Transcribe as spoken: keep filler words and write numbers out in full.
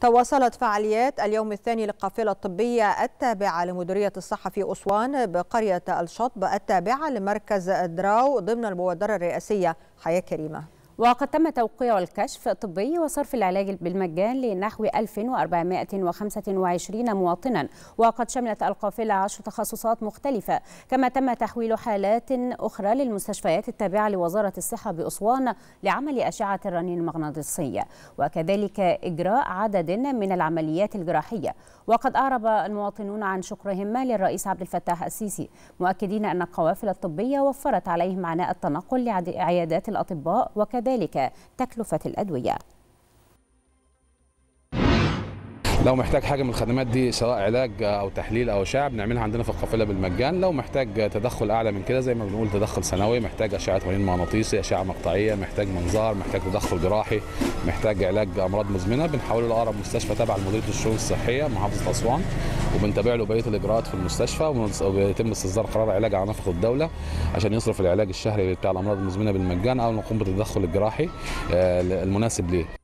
تواصلت فعاليات اليوم الثاني للقافلة الطبية التابعة لمديرية الصحة في أسوان بقرية الشطب التابعة لمركز الدراو ضمن المبادرة الرئاسية حياة كريمة. وقد تم توقيع الكشف الطبي وصرف العلاج بالمجان لنحو ألف وأربعمائة وخمسة وعشرين مواطنا، وقد شملت القافلة عشر تخصصات مختلفة، كما تم تحويل حالات أخرى للمستشفيات التابعة لوزارة الصحة بأسوان لعمل أشعة الرنين المغناطيسية، وكذلك إجراء عدد من العمليات الجراحية. وقد أعرب المواطنون عن شكرهم للرئيس عبد الفتاح السيسي، مؤكدين أن القوافل الطبية وفرت عليهم عناء التنقل لعيادات الأطباء وكذلك ذلك تكلفة الأدوية. لو محتاج حاجة من الخدمات دي سواء علاج أو تحليل أو أشعة بنعملها عندنا في القافلة بالمجان. لو محتاج تدخل أعلى من كده زي ما بنقول تدخل سنوي، محتاج أشعة رنين مغناطيسي، أشعة مقطعية، محتاج منظار، محتاج تدخل جراحي، محتاج علاج أمراض مزمنة، بنحوله لأقرب مستشفى تابع لمديرية الشؤون الصحية محافظة أسوان، وبنتابع له بقية الإجراءات في المستشفى، وبيتم استصدار قرار علاج على نفقة الدولة عشان يصرف العلاج الشهري بتاع الأمراض المزمنة بالمجان أو نقوم بالتدخل الجراحي المناسب ليه.